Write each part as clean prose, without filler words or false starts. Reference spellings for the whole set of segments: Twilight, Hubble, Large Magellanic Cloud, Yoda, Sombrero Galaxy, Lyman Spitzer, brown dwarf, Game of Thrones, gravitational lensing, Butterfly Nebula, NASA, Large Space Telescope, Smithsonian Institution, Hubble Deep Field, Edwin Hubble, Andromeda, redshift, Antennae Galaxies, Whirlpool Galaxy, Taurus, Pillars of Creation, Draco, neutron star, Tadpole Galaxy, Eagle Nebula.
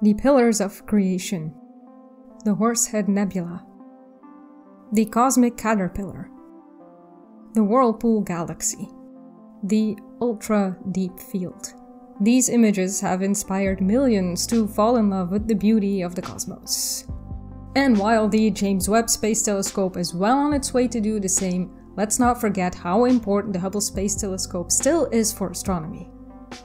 the Pillars of Creation, the Horsehead Nebula, the Cosmic Caterpillar, the Whirlpool Galaxy, the Ultra Deep Field. These images have inspired millions to fall in love with the beauty of the cosmos. And while the James Webb Space Telescope is well on its way to do the same, let's not forget how important the Hubble Space Telescope still is for astronomy.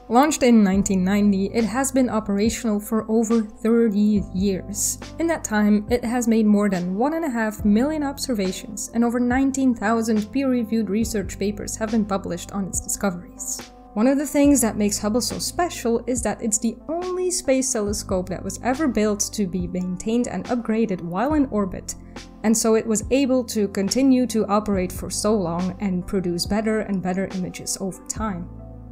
Launched in 1990, it has been operational for over 30 years. In that time, it has made more than 1.5 million observations, and over 19,000 peer-reviewed research papers have been published on its discoveries. One of the things that makes Hubble so special is that it's the only space telescope that was ever built to be maintained and upgraded while in orbit, and so it was able to continue to operate for so long and produce better and better images over time.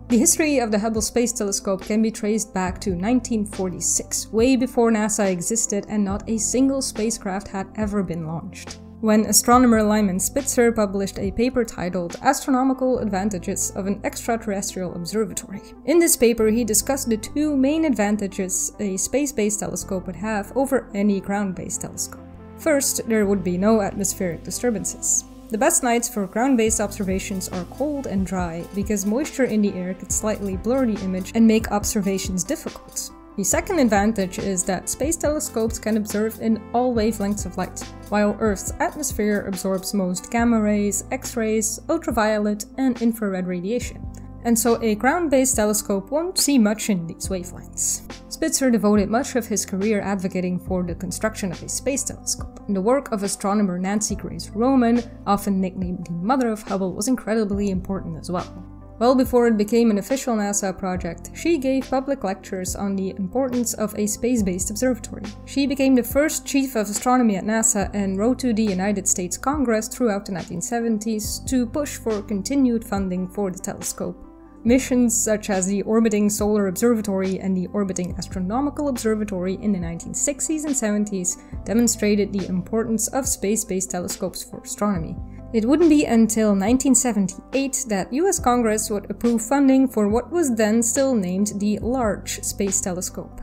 The history of the Hubble Space Telescope can be traced back to 1946, way before NASA existed and not a single spacecraft had ever been launched. When astronomer Lyman Spitzer published a paper titled Astronomical Advantages of an Extraterrestrial Observatory. In this paper, he discussed the two main advantages a space-based telescope would have over any ground-based telescope. First, there would be no atmospheric disturbances. The best nights for ground-based observations are cold and dry, because moisture in the air could slightly blur the image and make observations difficult. The second advantage is that space telescopes can observe in all wavelengths of light, while Earth's atmosphere absorbs most gamma rays, X-rays, ultraviolet, and infrared radiation, and so a ground-based telescope won't see much in these wavelengths. Spitzer devoted much of his career advocating for the construction of a space telescope, and the work of astronomer Nancy Grace Roman, often nicknamed the mother of Hubble, was incredibly important as well. Well before it became an official NASA project, she gave public lectures on the importance of a space-based observatory. She became the first chief of astronomy at NASA and wrote to the United States Congress throughout the 1970s to push for continued funding for the telescope. Missions such as the Orbiting Solar Observatory and the Orbiting Astronomical Observatory in the 1960s and 70s demonstrated the importance of space-based telescopes for astronomy. It wouldn't be until 1978 that US Congress would approve funding for what was then still named the Large Space Telescope.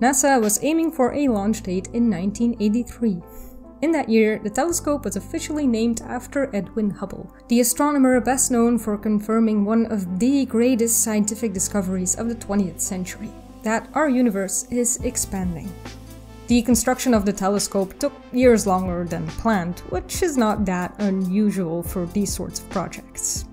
NASA was aiming for a launch date in 1983. In that year, the telescope was officially named after Edwin Hubble, the astronomer best known for confirming one of the greatest scientific discoveries of the 20th century, that our universe is expanding. The construction of the telescope took years longer than planned, which is not that unusual for these sorts of projects.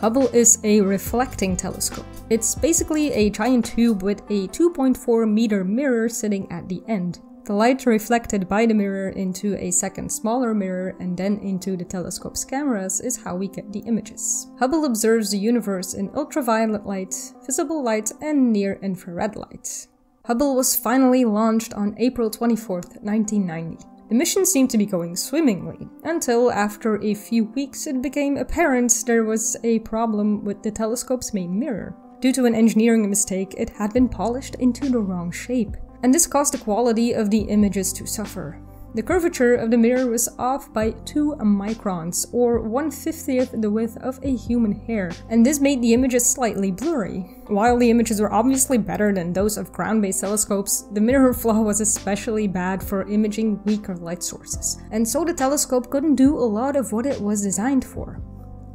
Hubble is a reflecting telescope. It's basically a giant tube with a 2.4-meter mirror sitting at the end. The light reflected by the mirror into a second smaller mirror and then into the telescope's cameras is how we get the images. Hubble observes the universe in ultraviolet light, visible light, and near-infrared light. Hubble was finally launched on April 24, 1990. The mission seemed to be going swimmingly, until after a few weeks it became apparent there was a problem with the telescope's main mirror. Due to an engineering mistake, it had been polished into the wrong shape, and this caused the quality of the images to suffer. The curvature of the mirror was off by 2 microns, or 1/50th the width of a human hair, and this made the images slightly blurry. While the images were obviously better than those of ground-based telescopes, the mirror flaw was especially bad for imaging weaker light sources, and so the telescope couldn't do a lot of what it was designed for.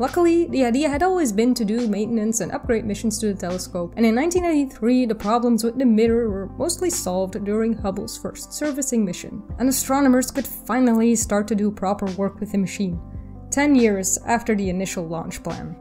Luckily, the idea had always been to do maintenance and upgrade missions to the telescope, and in 1983 the problems with the mirror were mostly solved during Hubble's first servicing mission, and astronomers could finally start to do proper work with the machine, 10 years after the initial launch plan.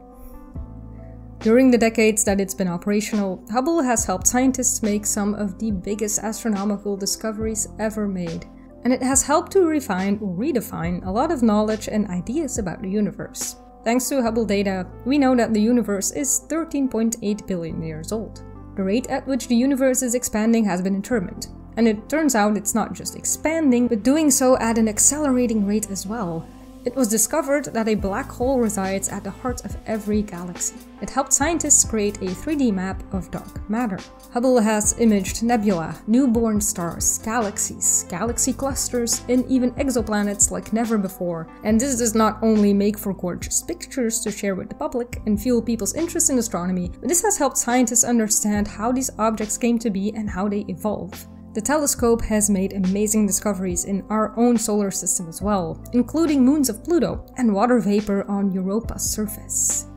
During the decades that it's been operational, Hubble has helped scientists make some of the biggest astronomical discoveries ever made, and it has helped to refine or redefine a lot of knowledge and ideas about the universe. Thanks to Hubble data, we know that the universe is 13.8 billion years old. The rate at which the universe is expanding has been determined, and it turns out it's not just expanding, but doing so at an accelerating rate as well. It was discovered that a black hole resides at the heart of every galaxy. It helped scientists create a 3D map of dark matter. Hubble has imaged nebula, newborn stars, galaxies, galaxy clusters, and even exoplanets like never before. And this does not only make for gorgeous pictures to share with the public and fuel people's interest in astronomy, but this has helped scientists understand how these objects came to be and how they evolve. The telescope has made amazing discoveries in our own solar system as well, including moons of Pluto and water vapor on Europa's surface.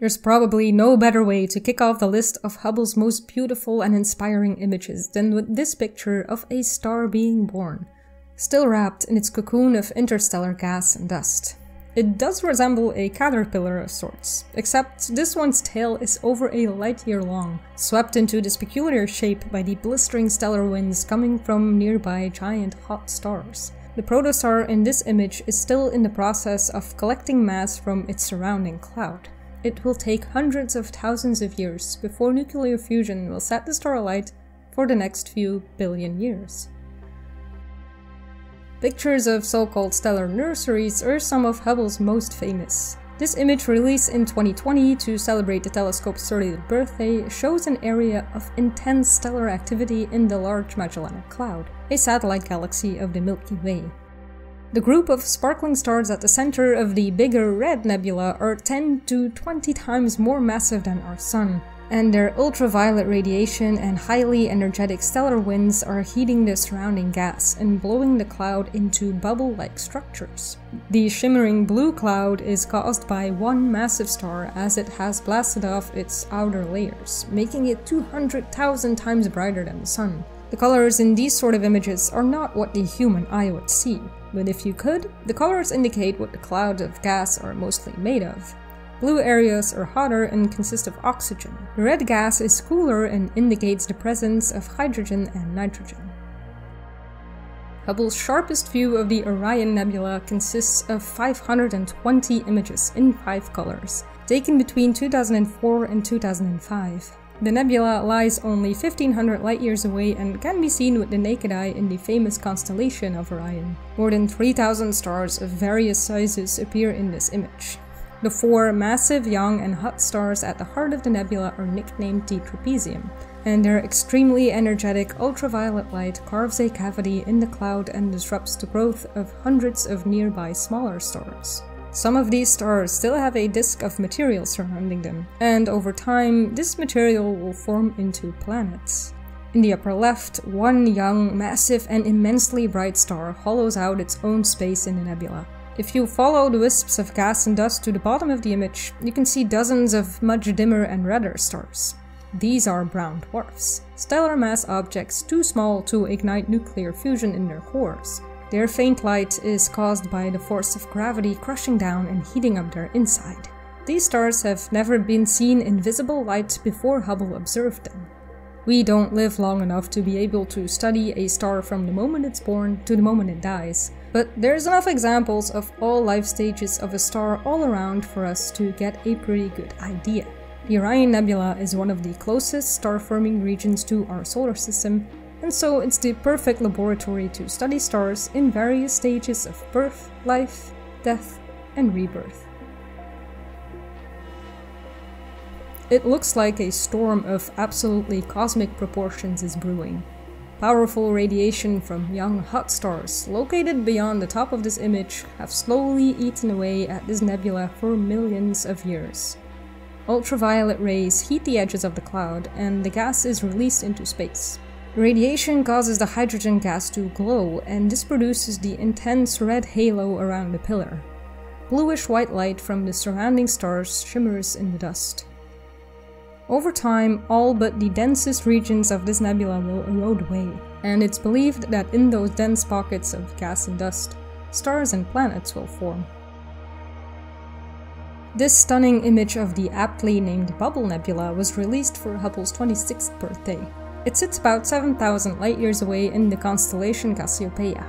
There's probably no better way to kick off the list of Hubble's most beautiful and inspiring images than with this picture of a star being born, still wrapped in its cocoon of interstellar gas and dust. It does resemble a caterpillar of sorts, except this one's tail is over a light year long, swept into this peculiar shape by the blistering stellar winds coming from nearby giant hot stars. The protostar in this image is still in the process of collecting mass from its surrounding cloud. It will take hundreds of thousands of years before nuclear fusion will set the star alight for the next few billion years. Pictures of so-called stellar nurseries are some of Hubble's most famous. This image, released in 2020 to celebrate the telescope's 30th birthday, shows an area of intense stellar activity in the Large Magellanic Cloud, a satellite galaxy of the Milky Way. The group of sparkling stars at the center of the bigger Red Nebula are 10 to 20 times more massive than our Sun, and their ultraviolet radiation and highly energetic stellar winds are heating the surrounding gas and blowing the cloud into bubble-like structures. The shimmering blue cloud is caused by one massive star as it has blasted off its outer layers, making it 200,000 times brighter than the Sun. The colors in these sort of images are not what the human eye would see, but if you could, the colors indicate what the clouds of gas are mostly made of. Blue areas are hotter and consist of oxygen. The red gas is cooler and indicates the presence of hydrogen and nitrogen. Hubble's sharpest view of the Orion Nebula consists of 520 images in 5 colors, taken between 2004 and 2005. The nebula lies only 1,500 light-years away and can be seen with the naked eye in the famous constellation of Orion. More than 3,000 stars of various sizes appear in this image. The 4 massive, young and hot stars at the heart of the nebula are nicknamed the Trapezium, and their extremely energetic ultraviolet light carves a cavity in the cloud and disrupts the growth of hundreds of nearby smaller stars. Some of these stars still have a disk of material surrounding them, and over time, this material will form into planets. In the upper left, one young, massive and immensely bright star hollows out its own space in the nebula. If you follow the wisps of gas and dust to the bottom of the image, you can see dozens of much dimmer and redder stars. These are brown dwarfs, stellar mass objects too small to ignite nuclear fusion in their cores. Their faint light is caused by the force of gravity crushing down and heating up their inside. These stars have never been seen in visible light before Hubble observed them. We don't live long enough to be able to study a star from the moment it's born to the moment it dies, but there's enough examples of all life stages of a star all around for us to get a pretty good idea. The Orion Nebula is one of the closest star-forming regions to our solar system, and so it's the perfect laboratory to study stars in various stages of birth, life, death, and rebirth. It looks like a storm of absolutely cosmic proportions is brewing. Powerful radiation from young hot stars, located beyond the top of this image, have slowly eaten away at this nebula for millions of years. Ultraviolet rays heat the edges of the cloud, and the gas is released into space. Radiation causes the hydrogen gas to glow, and this produces the intense red halo around the pillar. Bluish-white light from the surrounding stars shimmers in the dust. Over time, all but the densest regions of this nebula will erode away, and it's believed that in those dense pockets of gas and dust, stars and planets will form. This stunning image of the aptly named Bubble Nebula was released for Hubble's 26th birthday. It sits about 7,000 light-years away in the constellation Cassiopeia.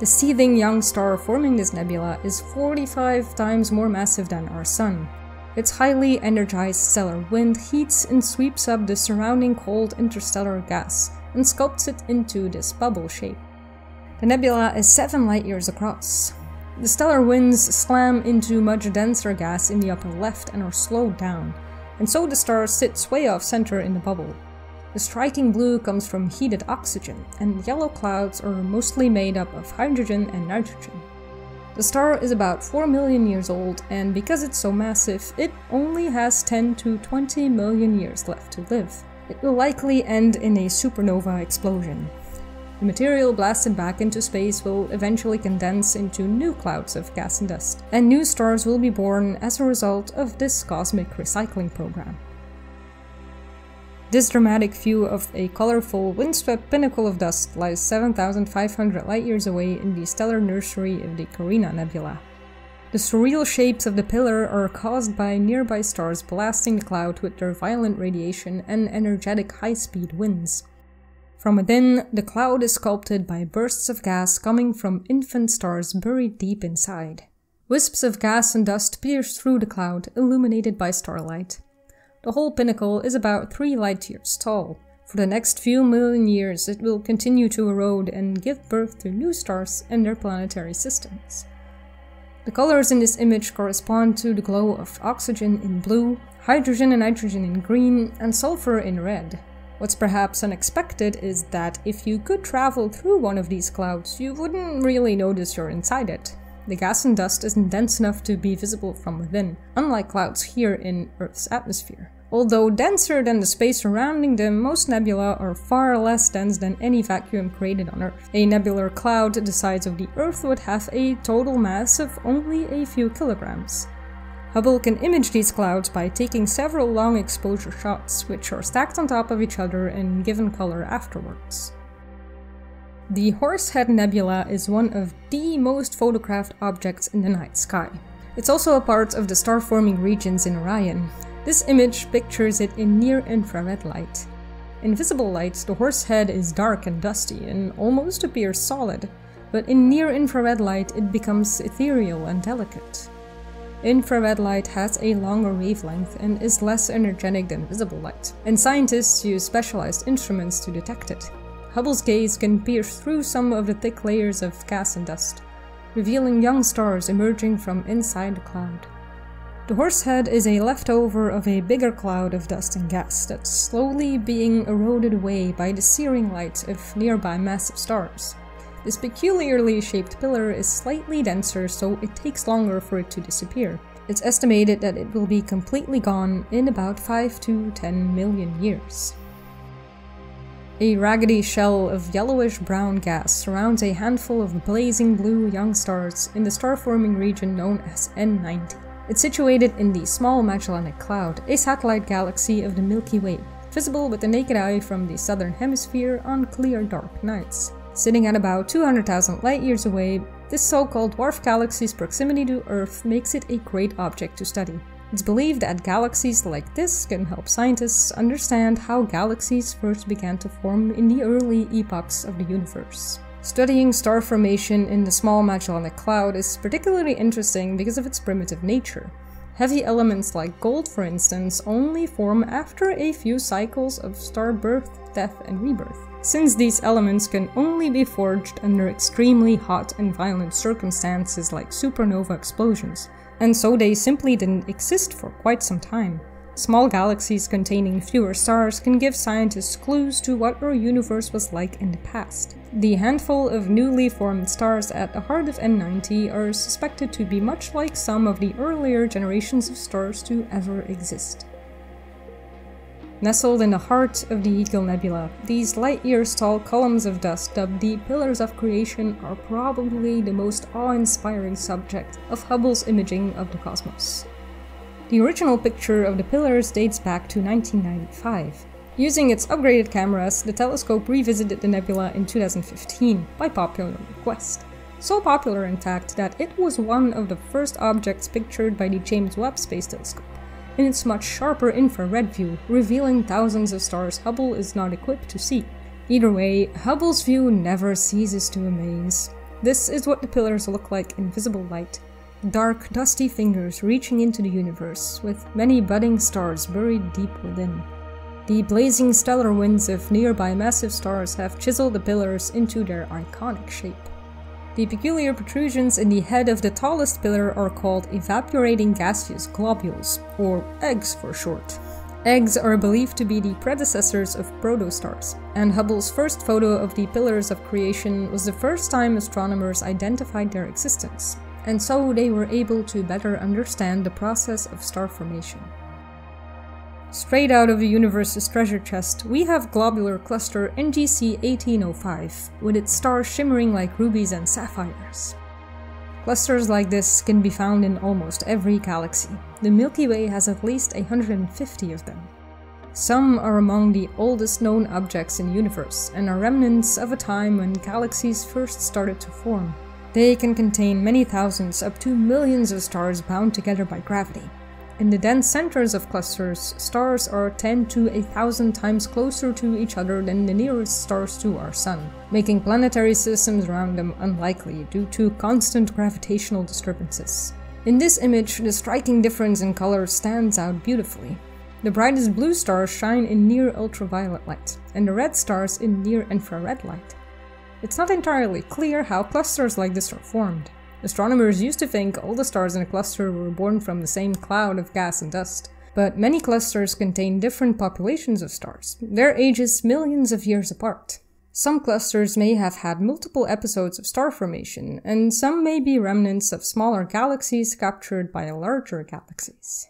The seething young star forming this nebula is 45 times more massive than our Sun. Its highly energized stellar wind heats and sweeps up the surrounding cold interstellar gas and sculpts it into this bubble shape. The nebula is 7 light-years across. The stellar winds slam into much denser gas in the upper left and are slowed down, and so the star sits way off center in the bubble. The striking blue comes from heated oxygen, and yellow clouds are mostly made up of hydrogen and nitrogen. The star is about 4 million years old, and because it's so massive, it only has 10 to 20 million years left to live. it will likely end in a supernova explosion. The material blasted back into space will eventually condense into new clouds of gas and dust, and new stars will be born as a result of this cosmic recycling program. This dramatic view of a colorful, windswept pinnacle of dust lies 7,500 light-years away in the stellar nursery of the Carina Nebula. The surreal shapes of the pillar are caused by nearby stars blasting the cloud with their violent radiation and energetic high-speed winds. From within, the cloud is sculpted by bursts of gas coming from infant stars buried deep inside. Wisps of gas and dust pierce through the cloud, illuminated by starlight. The whole pinnacle is about 3 light-years tall. For the next few million years it will continue to erode and give birth to new stars and their planetary systems. The colors in this image correspond to the glow of oxygen in blue, hydrogen and nitrogen in green, and sulfur in red. What's perhaps unexpected is that if you could travel through one of these clouds, you wouldn't really notice you're inside it. The gas and dust isn't dense enough to be visible from within, unlike clouds here in Earth's atmosphere. Although denser than the space surrounding them, most nebulae are far less dense than any vacuum created on Earth. A nebular cloud the size of the Earth would have a total mass of only a few kilograms. Hubble can image these clouds by taking several long exposure shots, which are stacked on top of each other and given color afterwards. The Horsehead Nebula is one of the most photographed objects in the night sky. It's also a part of the star-forming regions in Orion. This image pictures it in near-infrared light. In visible light, the Horsehead is dark and dusty and almost appears solid, but in near-infrared light it becomes ethereal and delicate. Infrared light has a longer wavelength and is less energetic than visible light, and scientists use specialized instruments to detect it. Hubble's gaze can pierce through some of the thick layers of gas and dust, revealing young stars emerging from inside the cloud. The Horsehead is a leftover of a bigger cloud of dust and gas that's slowly being eroded away by the searing light of nearby massive stars. This peculiarly shaped pillar is slightly denser, so it takes longer for it to disappear. It's estimated that it will be completely gone in about 5 to 10 million years. A raggedy shell of yellowish-brown gas surrounds a handful of blazing blue young stars in the star-forming region known as N90. It's situated in the Small Magellanic Cloud, a satellite galaxy of the Milky Way, visible with the naked eye from the southern hemisphere on clear dark nights. Sitting at about 200,000 light-years away, this so-called dwarf galaxy's proximity to Earth makes it a great object to study. It's believed that galaxies like this can help scientists understand how galaxies first began to form in the early epochs of the universe. Studying star formation in the Small Magellanic Cloud is particularly interesting because of its primitive nature. Heavy elements like gold, for instance, only form after a few cycles of star birth, death, and rebirth. Since these elements can only be forged under extremely hot and violent circumstances like supernova explosions, and so they simply didn't exist for quite some time. Small galaxies containing fewer stars can give scientists clues to what our universe was like in the past. The handful of newly formed stars at the heart of N90 are suspected to be much like some of the earlier generations of stars to ever exist. Nestled in the heart of the Eagle Nebula, these light-years tall columns of dust dubbed the Pillars of Creation are probably the most awe-inspiring subject of Hubble's imaging of the cosmos. The original picture of the pillars dates back to 1995. Using its upgraded cameras, the telescope revisited the nebula in 2015 by popular request. So popular, in fact, that it was one of the first objects pictured by the James Webb Space Telescope. In its much sharper infrared view, revealing thousands of stars Hubble is not equipped to see. Either way, Hubble's view never ceases to amaze. This is what the pillars look like in visible light. Dark, dusty fingers reaching into the universe, with many budding stars buried deep within. The blazing stellar winds of nearby massive stars have chiseled the pillars into their iconic shape. The peculiar protrusions in the head of the tallest pillar are called evaporating gaseous globules, or eggs for short. Eggs are believed to be the predecessors of protostars, and Hubble's first photo of the Pillars of Creation was the first time astronomers identified their existence, and so they were able to better understand the process of star formation. Straight out of the universe's treasure chest, we have globular cluster NGC 1805, with its stars shimmering like rubies and sapphires. Clusters like this can be found in almost every galaxy. The Milky Way has at least 150 of them. Some are among the oldest known objects in the universe, and are remnants of a time when galaxies first started to form. They can contain many thousands up to millions of stars bound together by gravity. In the dense centers of clusters, stars are 10 to 1,000 times closer to each other than the nearest stars to our Sun, making planetary systems around them unlikely due to constant gravitational disturbances. In this image, the striking difference in color stands out beautifully. The brightest blue stars shine in near-ultraviolet light, and the red stars in near-infrared light. It's not entirely clear how clusters like this are formed. Astronomers used to think all the stars in a cluster were born from the same cloud of gas and dust, but many clusters contain different populations of stars, their ages millions of years apart. Some clusters may have had multiple episodes of star formation, and some may be remnants of smaller galaxies captured by larger galaxies.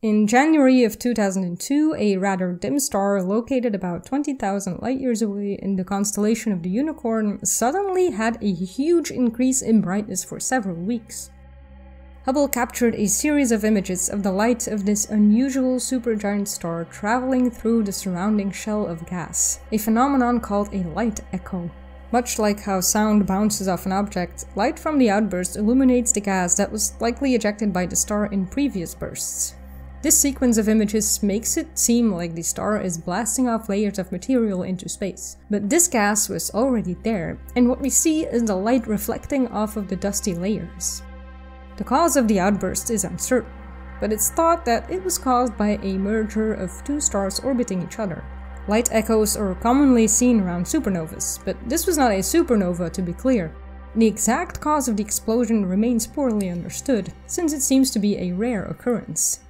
In January of 2002, a rather dim star located about 20,000 light-years away in the constellation of the Unicorn suddenly had a huge increase in brightness for several weeks. Hubble captured a series of images of the light of this unusual supergiant star traveling through the surrounding shell of gas, a phenomenon called a light echo. Much like how sound bounces off an object, light from the outburst illuminates the gas that was likely ejected by the star in previous bursts. This sequence of images makes it seem like the star is blasting off layers of material into space, but this gas was already there, and what we see is the light reflecting off of the dusty layers. The cause of the outburst is uncertain, but it's thought that it was caused by a merger of two stars orbiting each other. Light echoes are commonly seen around supernovas, but this was not a supernova, to be clear. The exact cause of the explosion remains poorly understood, since it seems to be a rare occurrence.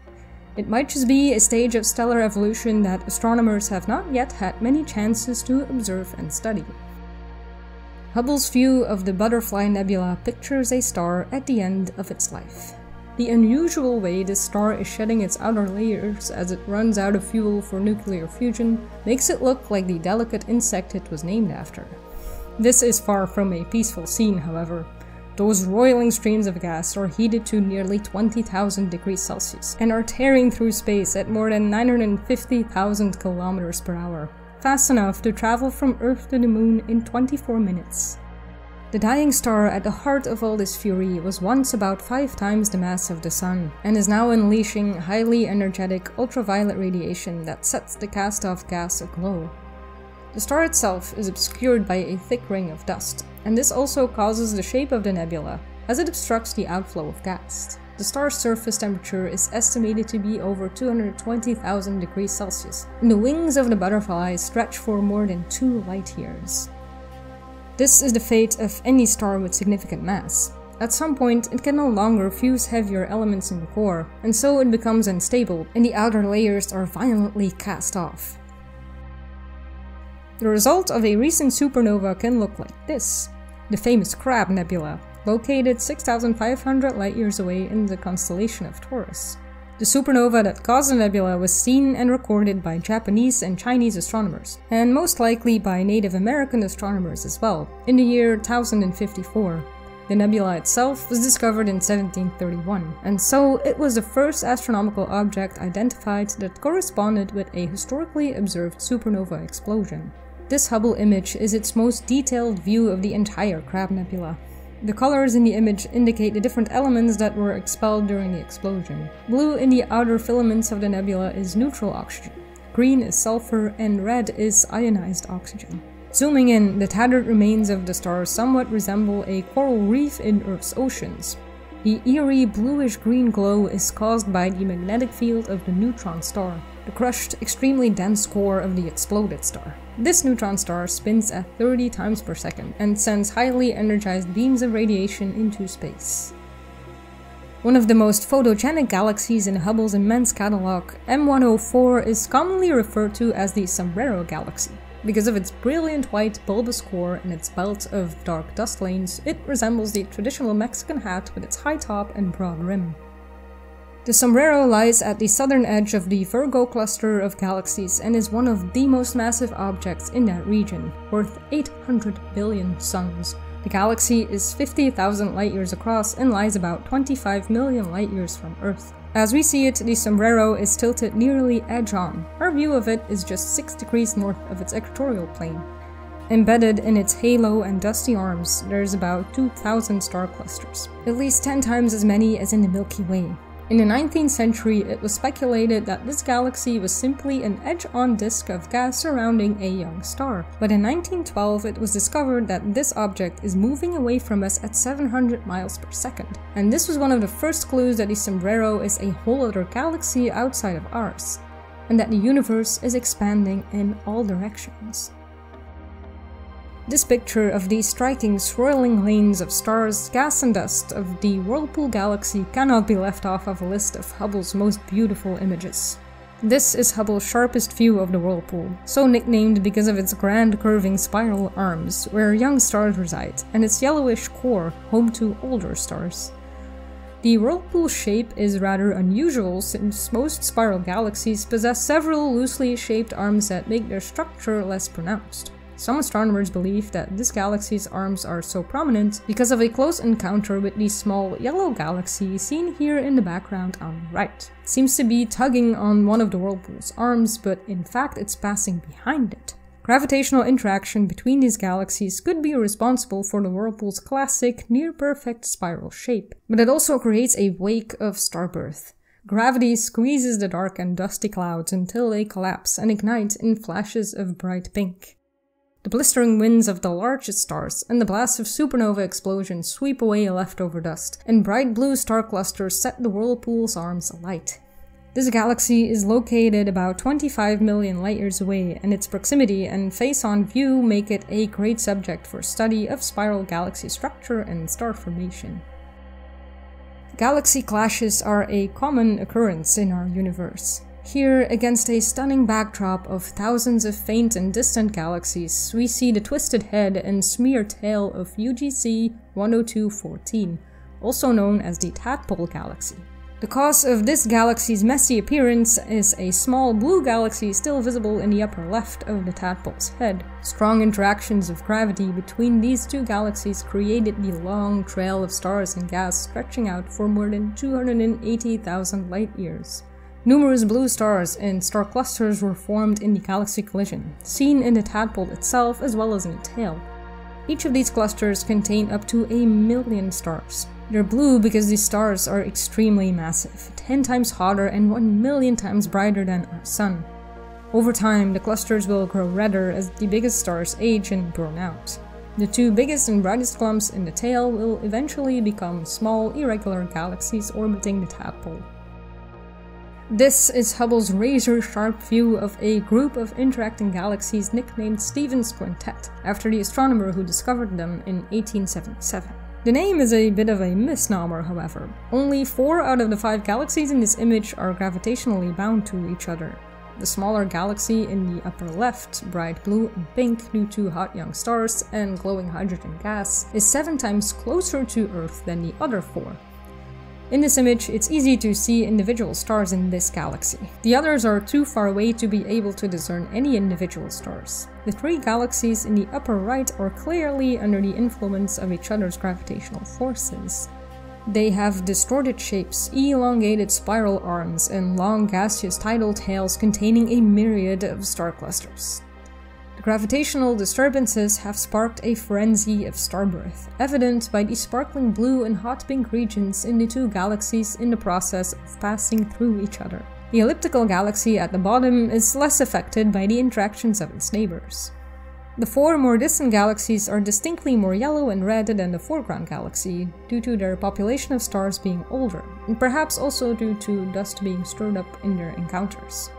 It might just be a stage of stellar evolution that astronomers have not yet had many chances to observe and study. Hubble's view of the Butterfly Nebula pictures a star at the end of its life. The unusual way this star is shedding its outer layers as it runs out of fuel for nuclear fusion makes it look like the delicate insect it was named after. This is far from a peaceful scene, however. Those roiling streams of gas are heated to nearly 20,000 degrees Celsius and are tearing through space at more than 950,000 kilometers per hour, fast enough to travel from Earth to the Moon in 24 minutes. The dying star at the heart of all this fury was once about 5 times the mass of the Sun, and is now unleashing highly energetic ultraviolet radiation that sets the cast-off gas aglow. The star itself is obscured by a thick ring of dust, and this also causes the shape of the nebula, as it obstructs the outflow of gas. The star's surface temperature is estimated to be over 220,000 degrees Celsius, and the wings of the butterfly stretch for more than 2 light years. This is the fate of any star with significant mass. At some point, it can no longer fuse heavier elements in the core, and so it becomes unstable, and the outer layers are violently cast off. The result of a recent supernova can look like this. The famous Crab Nebula, located 6,500 light-years away in the constellation of Taurus. The supernova that caused the nebula was seen and recorded by Japanese and Chinese astronomers, and most likely by Native American astronomers as well, in the year 1054. The nebula itself was discovered in 1731, and so it was the first astronomical object identified that corresponded with a historically observed supernova explosion. This Hubble image is its most detailed view of the entire Crab Nebula. The colors in the image indicate the different elements that were expelled during the explosion. Blue in the outer filaments of the nebula is neutral oxygen, green is sulfur, and red is ionized oxygen. Zooming in, the tattered remains of the star somewhat resemble a coral reef in Earth's oceans. The eerie bluish-green glow is caused by the magnetic field of the neutron star, the crushed, extremely dense core of the exploded star. This neutron star spins at 30 times per second and sends highly energized beams of radiation into space. One of the most photogenic galaxies in Hubble's immense catalog, M104 is commonly referred to as the Sombrero Galaxy. Because of its brilliant white bulbous core and its belt of dark dust lanes, it resembles the traditional Mexican hat with its high top and broad rim. The Sombrero lies at the southern edge of the Virgo cluster of galaxies and is one of the most massive objects in that region, worth 800 billion suns. The galaxy is 50,000 light-years across and lies about 25 million light-years from Earth. As we see it, the Sombrero is tilted nearly edge-on. Our view of it is just 6 degrees north of its equatorial plane. Embedded in its halo and dusty arms, there's about 2,000 star clusters, at least 10 times as many as in the Milky Way. In the 19th century, it was speculated that this galaxy was simply an edge-on disk of gas surrounding a young star, but in 1912 it was discovered that this object is moving away from us at 700 miles per second, and this was one of the first clues that the Sombrero is a whole other galaxy outside of ours, and that the universe is expanding in all directions. This picture of the striking swirling lanes of stars, gas and dust of the Whirlpool Galaxy cannot be left off of a list of Hubble's most beautiful images. This is Hubble's sharpest view of the Whirlpool, so nicknamed because of its grand curving spiral arms, where young stars reside, and its yellowish core, home to older stars. The Whirlpool shape is rather unusual since most spiral galaxies possess several loosely shaped arms that make their structure less pronounced. Some astronomers believe that this galaxy's arms are so prominent because of a close encounter with the small yellow galaxy seen here in the background on the right. It seems to be tugging on one of the Whirlpool's arms, but in fact it's passing behind it. Gravitational interaction between these galaxies could be responsible for the Whirlpool's classic near-perfect spiral shape, but it also creates a wake of starbirth. Gravity squeezes the dark and dusty clouds until they collapse and ignite in flashes of bright pink. The blistering winds of the largest stars and the blast of supernova explosions sweep away leftover dust, and bright blue star clusters set the Whirlpool's arms alight. This galaxy is located about 25 million light-years away, and its proximity and face-on view make it a great subject for study of spiral galaxy structure and star formation. Galaxy clashes are a common occurrence in our universe. Here, against a stunning backdrop of thousands of faint and distant galaxies, we see the twisted head and smear tail of UGC-10214, also known as the Tadpole Galaxy. The cause of this galaxy's messy appearance is a small blue galaxy still visible in the upper left of the tadpole's head. Strong interactions of gravity between these two galaxies created the long trail of stars and gas stretching out for more than 280,000 light-years. Numerous blue stars and star clusters were formed in the galaxy collision, seen in the tadpole itself as well as in the tail. Each of these clusters contain up to 1 million stars. They're blue because these stars are extremely massive, 10 times hotter and 1 million times brighter than our sun. Over time, the clusters will grow redder as the biggest stars age and burn out. The two biggest and brightest clumps in the tail will eventually become small, irregular galaxies orbiting the tadpole. This is Hubble's razor-sharp view of a group of interacting galaxies nicknamed Stevens Quintet, after the astronomer who discovered them in 1877. The name is a bit of a misnomer, however. Only 4 out of the 5 galaxies in this image are gravitationally bound to each other. The smaller galaxy in the upper left, bright blue and pink due to hot young stars and glowing hydrogen gas, is 7 times closer to Earth than the other 4. In this image, it's easy to see individual stars in this galaxy. The others are too far away to be able to discern any individual stars. The 3 galaxies in the upper right are clearly under the influence of each other's gravitational forces. They have distorted shapes, elongated spiral arms, and long gaseous tidal tails containing a myriad of star clusters. The gravitational disturbances have sparked a frenzy of starbirth, evident by the sparkling blue and hot pink regions in the two galaxies in the process of passing through each other. The elliptical galaxy at the bottom is less affected by the interactions of its neighbors. The 4 more distant galaxies are distinctly more yellow and red than the foreground galaxy, due to their population of stars being older, and perhaps also due to dust being stirred up in their encounters.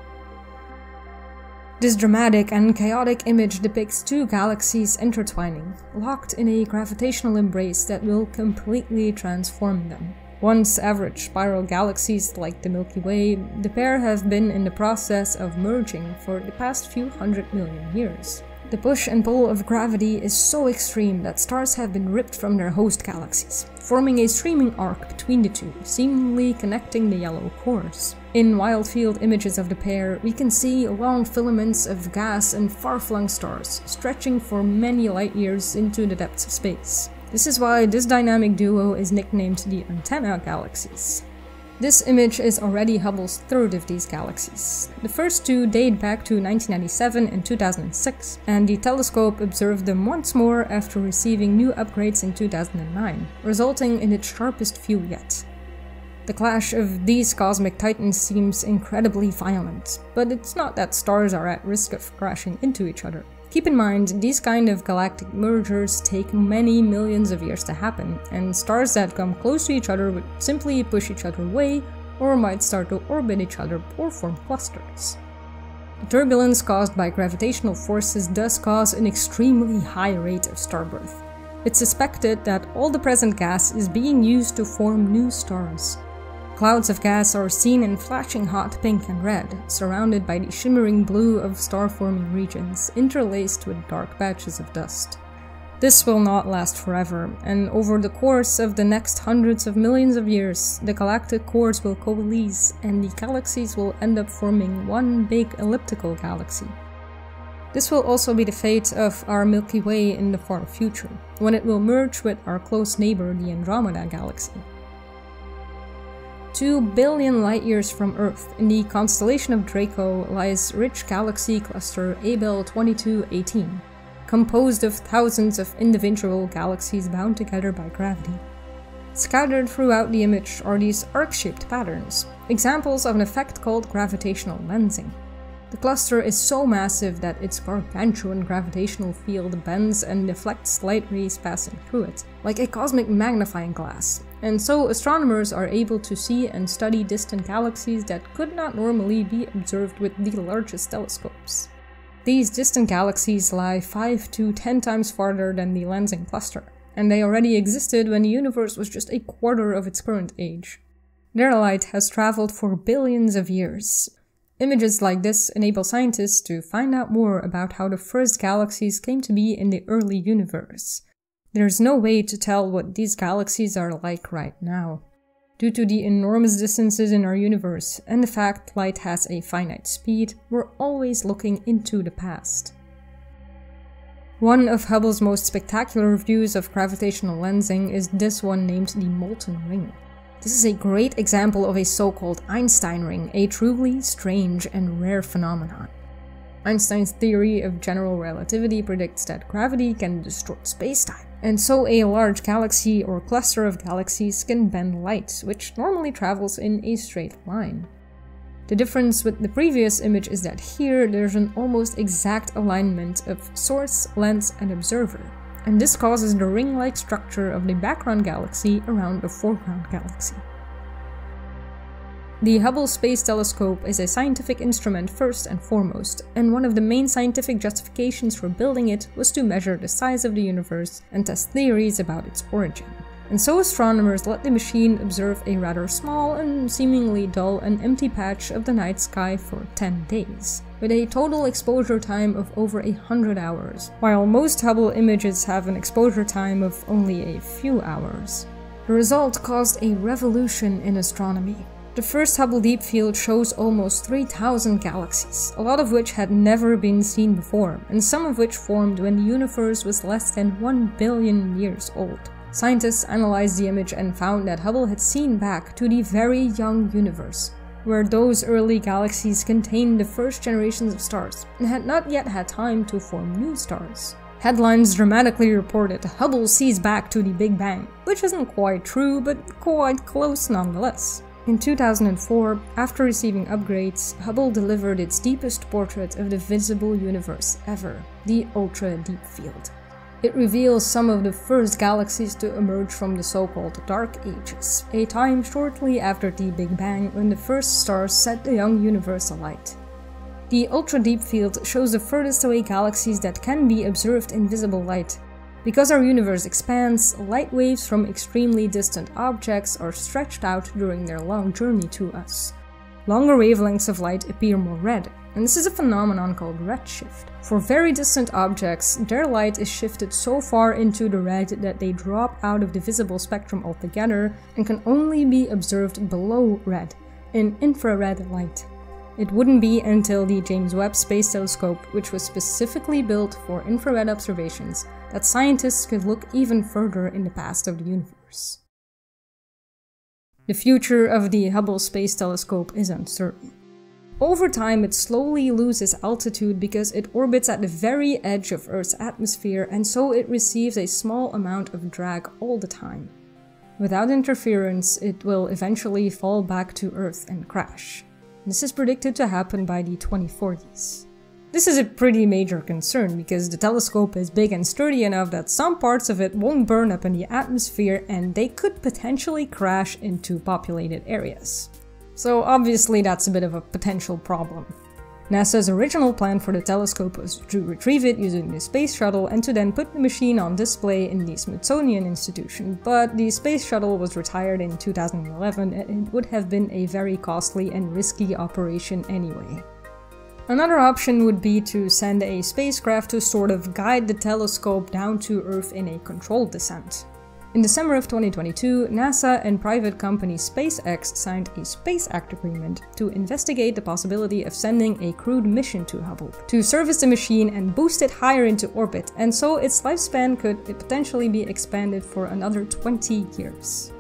This dramatic and chaotic image depicts 2 galaxies intertwining, locked in a gravitational embrace that will completely transform them. Once average spiral galaxies like the Milky Way, the pair have been in the process of merging for the past few 100 million years. The push and pull of gravity is so extreme that stars have been ripped from their host galaxies, forming a streaming arc between the two, seemingly connecting the yellow cores. In wild field images of the pair, we can see long filaments of gas and far-flung stars, stretching for many light years into the depths of space. This is why this dynamic duo is nicknamed the Antenna Galaxies. This image is already Hubble's third of these galaxies. The first two date back to 1997 and 2006, and the telescope observed them once more after receiving new upgrades in 2009, resulting in its sharpest view yet. The clash of these cosmic titans seems incredibly violent, but it's not that stars are at risk of crashing into each other. Keep in mind, these kind of galactic mergers take many millions of years to happen, and stars that come close to each other would simply push each other away, or might start to orbit each other or form clusters. The turbulence caused by gravitational forces does cause an extremely high rate of star birth. It's suspected that all the present gas is being used to form new stars. Clouds of gas are seen in flashing hot pink and red, surrounded by the shimmering blue of star-forming regions, interlaced with dark patches of dust. This will not last forever, and over the course of the next hundreds of millions of years, the galactic cores will coalesce and the galaxies will end up forming one big elliptical galaxy. This will also be the fate of our Milky Way in the far future, when it will merge with our close neighbor, the Andromeda Galaxy. 2 billion light-years from Earth, in the constellation of Draco, lies rich galaxy cluster Abel 2218, composed of thousands of individual galaxies bound together by gravity. Scattered throughout the image are these arc-shaped patterns, examples of an effect called gravitational lensing. The cluster is so massive that its gargantuan gravitational field bends and deflects light rays passing through it, like a cosmic magnifying glass, and so astronomers are able to see and study distant galaxies that could not normally be observed with the largest telescopes. These distant galaxies lie 5 to 10 times farther than the lensing cluster, and they already existed when the universe was just a quarter of its current age. Their light has traveled for billions of years. Images like this enable scientists to find out more about how the first galaxies came to be in the early universe. There's no way to tell what these galaxies are like right now, due to the enormous distances in our universe and the fact light has a finite speed. We're always looking into the past. One of Hubble's most spectacular views of gravitational lensing is this one, named the Molten Ring. This is a great example of a so-called Einstein ring, a truly strange and rare phenomenon. Einstein's theory of general relativity predicts that gravity can distort spacetime, and so a large galaxy or cluster of galaxies can bend light, which normally travels in a straight line. The difference with the previous image is that here there's an almost exact alignment of source, lens, and observer, and this causes the ring-like structure of the background galaxy around the foreground galaxy. The Hubble Space Telescope is a scientific instrument first and foremost, and one of the main scientific justifications for building it was to measure the size of the universe and test theories about its origin. And so astronomers let the machine observe a rather small and seemingly dull and empty patch of the night sky for 10 days, with a total exposure time of over 100 hours, while most Hubble images have an exposure time of only a few hours. The result caused a revolution in astronomy. The first Hubble Deep Field shows almost 3,000 galaxies, a lot of which had never been seen before, and some of which formed when the universe was less than 1 billion years old. Scientists analyzed the image and found that Hubble had seen back to the very young universe, where those early galaxies contained the first generations of stars and had not yet had time to form new stars. Headlines dramatically reported, "Hubble sees back to the Big Bang," which isn't quite true, but quite close nonetheless. In 2004, after receiving upgrades, Hubble delivered its deepest portrait of the visible universe ever, the Ultra Deep Field. It reveals some of the first galaxies to emerge from the so-called Dark Ages, a time shortly after the Big Bang when the first stars set the young universe alight. The Ultra Deep Field shows the furthest away galaxies that can be observed in visible light. Because our universe expands, light waves from extremely distant objects are stretched out during their long journey to us. Longer wavelengths of light appear more red, and this is a phenomenon called redshift. For very distant objects, their light is shifted so far into the red that they drop out of the visible spectrum altogether and can only be observed below red, in infrared light. It wouldn't be until the James Webb Space Telescope, which was specifically built for infrared observations, that scientists could look even further in the past of the universe. The future of the Hubble Space Telescope is uncertain. Over time, it slowly loses altitude because it orbits at the very edge of Earth's atmosphere, and so it receives a small amount of drag all the time. Without interference, it will eventually fall back to Earth and crash. This is predicted to happen by the 2040s. This is a pretty major concern, because the telescope is big and sturdy enough that some parts of it won't burn up in the atmosphere and they could potentially crash into populated areas. So obviously that's a bit of a potential problem. NASA's original plan for the telescope was to retrieve it using the space shuttle and to then put the machine on display in the Smithsonian Institution, but the space shuttle was retired in 2011 and it would have been a very costly and risky operation anyway. Another option would be to send a spacecraft to sort of guide the telescope down to Earth in a controlled descent. In December of 2022, NASA and private company SpaceX signed a Space Act agreement to investigate the possibility of sending a crewed mission to Hubble to service the machine and boost it higher into orbit, and so its lifespan could potentially be expanded for another 20 years.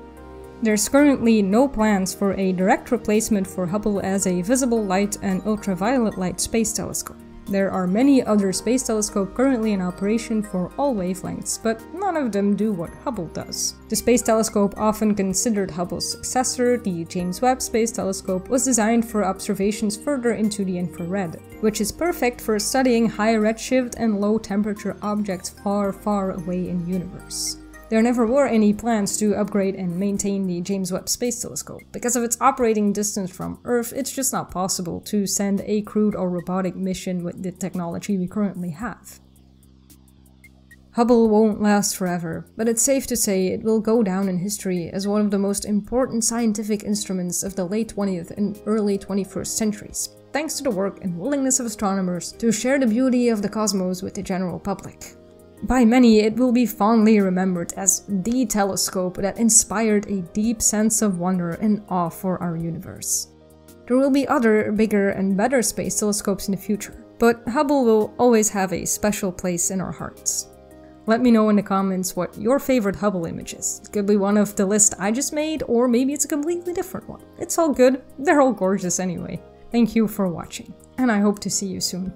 There's currently no plans for a direct replacement for Hubble as a visible light and ultraviolet light space telescope. There are many other space telescopes currently in operation for all wavelengths, but none of them do what Hubble does. The space telescope, often considered Hubble's successor, the James Webb Space Telescope, was designed for observations further into the infrared, which is perfect for studying high redshift and low temperature objects far, far away in the universe. There never were any plans to upgrade and maintain the James Webb Space Telescope. Because of its operating distance from Earth, it's just not possible to send a crewed or robotic mission with the technology we currently have. Hubble won't last forever, but it's safe to say it will go down in history as one of the most important scientific instruments of the late 20th and early 21st centuries, thanks to the work and willingness of astronomers to share the beauty of the cosmos with the general public. By many, it will be fondly remembered as the telescope that inspired a deep sense of wonder and awe for our universe. There will be other, bigger and better space telescopes in the future, but Hubble will always have a special place in our hearts. Let me know in the comments what your favorite Hubble image is. It could be one of the list I just made, or maybe it's a completely different one. It's all good, they're all gorgeous anyway. Thank you for watching, and I hope to see you soon.